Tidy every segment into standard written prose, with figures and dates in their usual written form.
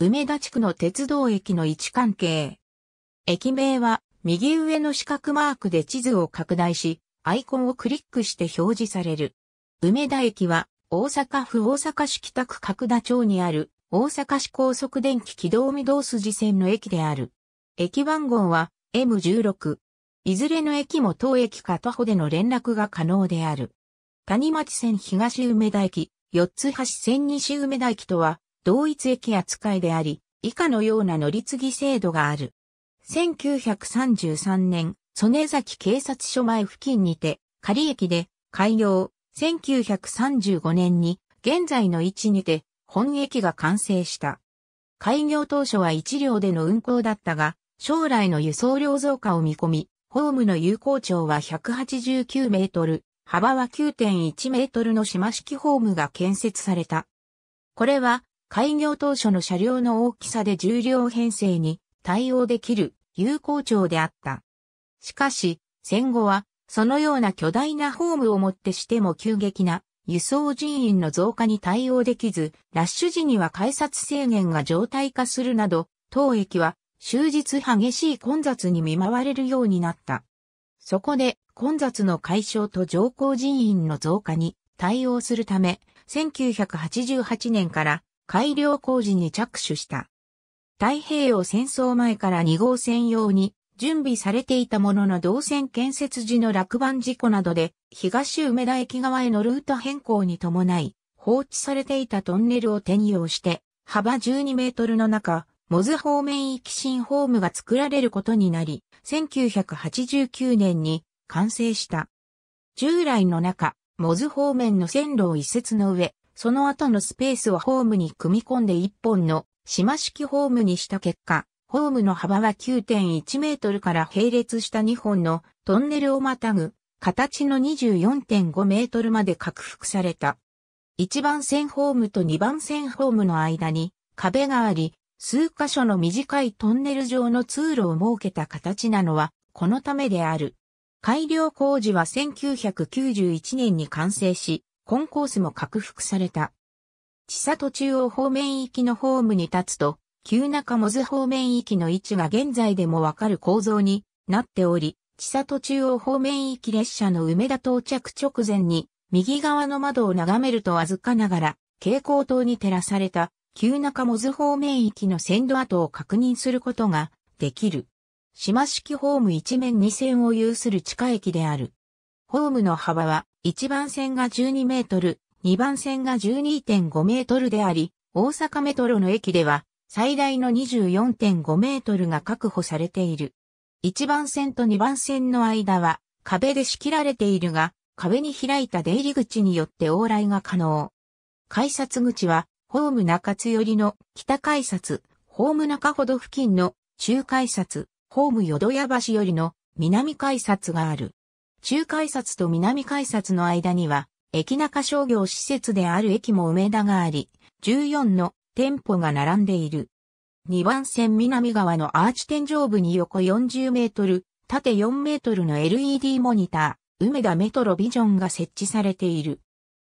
梅田地区の鉄道駅の位置関係。駅名は右上の四角マークで地図を拡大し、アイコンをクリックして表示される。梅田駅は大阪府大阪市北区角田町にある大阪市高速電気軌道御堂筋線の駅である。駅番号は M16。いずれの駅も当駅か徒歩での連絡が可能である。谷町線東梅田駅、四ツ橋線西梅田駅とは同一駅扱いであり、以下のような乗り継ぎ制度がある。1933年、曽根崎警察署前付近にて、仮駅で開業。1935年に、現在の位置にて、本駅が完成した。開業当初は1両での運行だったが、将来の輸送量増加を見込み、ホームの有効長は189メートル、幅は 9.1 メートルの島式ホームが建設された。これは、開業当初の車両の大きさで10両編成に対応できる有効長であった。しかし、戦後は、そのような巨大なホームをもってしても急激な輸送人員の増加に対応できず、ラッシュ時には改札制限が常態化するなど、当駅は終日激しい混雑に見舞われるようになった。そこで、混雑の解消と乗降人員の増加に対応するため、1988年から改良工事に着手した。太平洋戦争前から2号線用に準備されていたものの動線建設時の落盤事故などで東梅田駅側へのルート変更に伴い放置されていたトンネルを転用して幅12メートルの中、百舌方面行き新ホームが作られることになり、1989年に完成した。従来の中、百舌方面の線路を移設の上、その後のスペースをホームに組み込んで一本の島式ホームにした結果、ホームの幅は 9.1 メートルから並列した2本のトンネルをまたぐ形の 24.5 メートルまで拡幅された。1番線ホームと2番線ホームの間に壁があり、数箇所の短いトンネル状の通路を設けた形なのはこのためである。改良工事は1991年に完成し、コンコースも拡幅された。千里中央方面行きのホームに立つと、旧中百舌方面行きの位置が現在でもわかる構造になっており、千里中央方面行き列車の梅田到着直前に、右側の窓を眺めるとわずかながら、蛍光灯に照らされた、旧中百舌方面行きの線路跡を確認することができる。島式ホーム一面二線を有する地下駅である。ホームの幅は、1番線が12メートル、2番線が 12.5 メートルであり、大阪メトロの駅では最大の 24.5 メートルが確保されている。1番線と2番線の間は壁で仕切られているが、壁に開いた出入り口によって往来が可能。改札口はホーム中津寄りの北改札、ホーム中ほど付近の中改札、ホーム淀屋橋寄りの南改札がある。中改札と南改札の間には、駅中商業施設である駅も梅田があり、14の店舗が並んでいる。2番線南側のアーチ天井部に横40メートル、縦4メートルの LED モニター、Umeda Metro Visionが設置されている。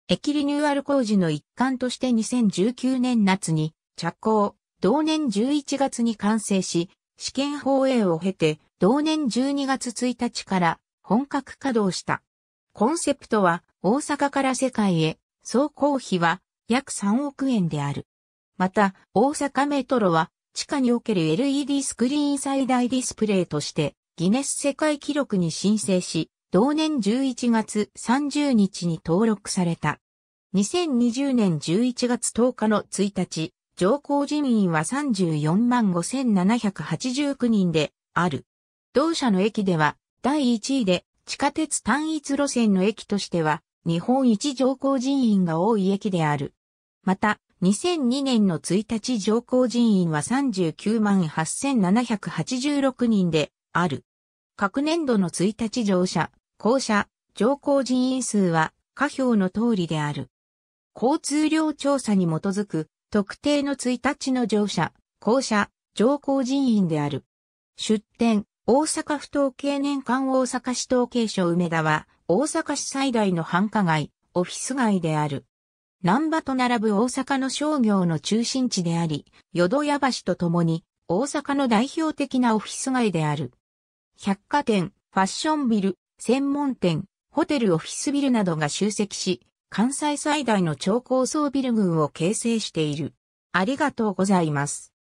駅リニューアル工事の一環として2019年夏に着工、同年11月に完成し、試験放映を経て、同年12月1日から本格稼働した。コンセプトは、大阪から世界へ、総工費は約3億円である。また、大阪メトロは、地下における LED スクリーン最大ディスプレイとして、ギネス世界記録に申請し、同年11月30日に登録された。2020年11月10日の1日、乗降人員は345,789 人である。同社の駅では、第1位で、地下鉄単一路線の駅としては、日本一乗降人員が多い駅である。また、2002年の1日乗降人員は 398,786 人である。各年度の1日乗車、降車、乗降人員数は下表の通りである。交通量調査に基づく特定の1日の乗車、降車、乗降人員である。出店、大阪府統計年間大阪市統計所梅田は大阪市最大の繁華街、オフィス街である。難波と並ぶ大阪の商業の中心地であり、淀屋橋とともに大阪の代表的なオフィス街である。百貨店、ファッションビル、専門店、ホテルオフィスビルなどが集積し、関西最大の超高層ビル群を形成している。ありがとうございます。